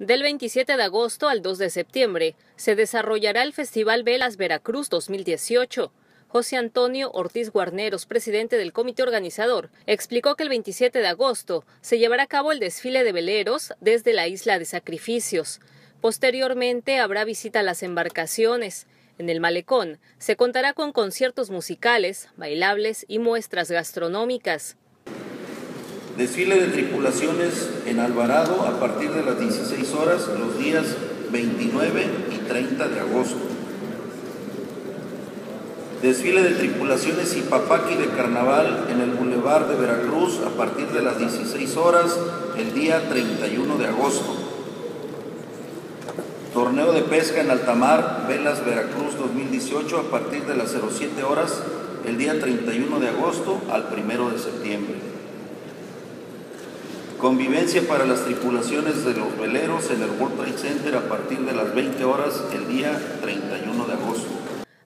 Del 27 de agosto al 2 de septiembre se desarrollará el Festival Velas Veracruz 2018. José Antonio Ortiz Guarneros, presidente del comité organizador, explicó que el 27 de agosto se llevará a cabo el desfile de veleros desde la Isla de Sacrificios. Posteriormente habrá visita a las embarcaciones. En el malecón se contará con conciertos musicales, bailables y muestras gastronómicas. Desfile de tripulaciones en Alvarado a partir de las 16 horas los días 29 y 30 de agosto. Desfile de tripulaciones y papaqui de carnaval en el Boulevard de Veracruz a partir de las 16 horas el día 31 de agosto. Torneo de pesca en Altamar, Velas Veracruz 2018 a partir de las 07 horas el día 31 de agosto al 1 de septiembre. Convivencia para las tripulaciones de los veleros en el World Trade Center a partir de las 20 horas el día 31 de agosto.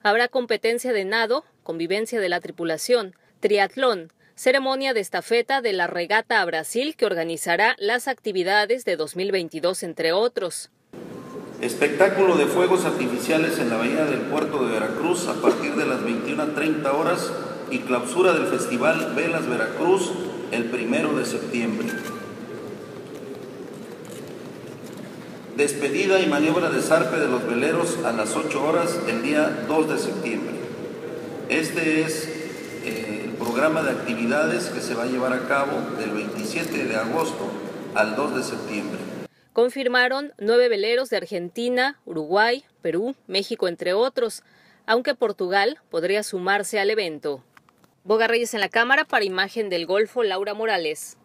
Habrá competencia de nado, convivencia de la tripulación, triatlón, ceremonia de estafeta de la regata a Brasil que organizará las actividades de 2022, entre otros. Espectáculo de fuegos artificiales en la bahía del puerto de Veracruz a partir de las 21:30 horas y clausura del Festival Velas Veracruz el 1 de septiembre. Despedida y maniobra de zarpe de los veleros a las 8 horas el día 2 de septiembre. Este es el programa de actividades que se va a llevar a cabo del 27 de agosto al 2 de septiembre. Confirmaron 9 veleros de Argentina, Uruguay, Perú, México, entre otros, aunque Portugal podría sumarse al evento. Boga Reyes en la cámara para Imagen del Golfo, Laura Morales.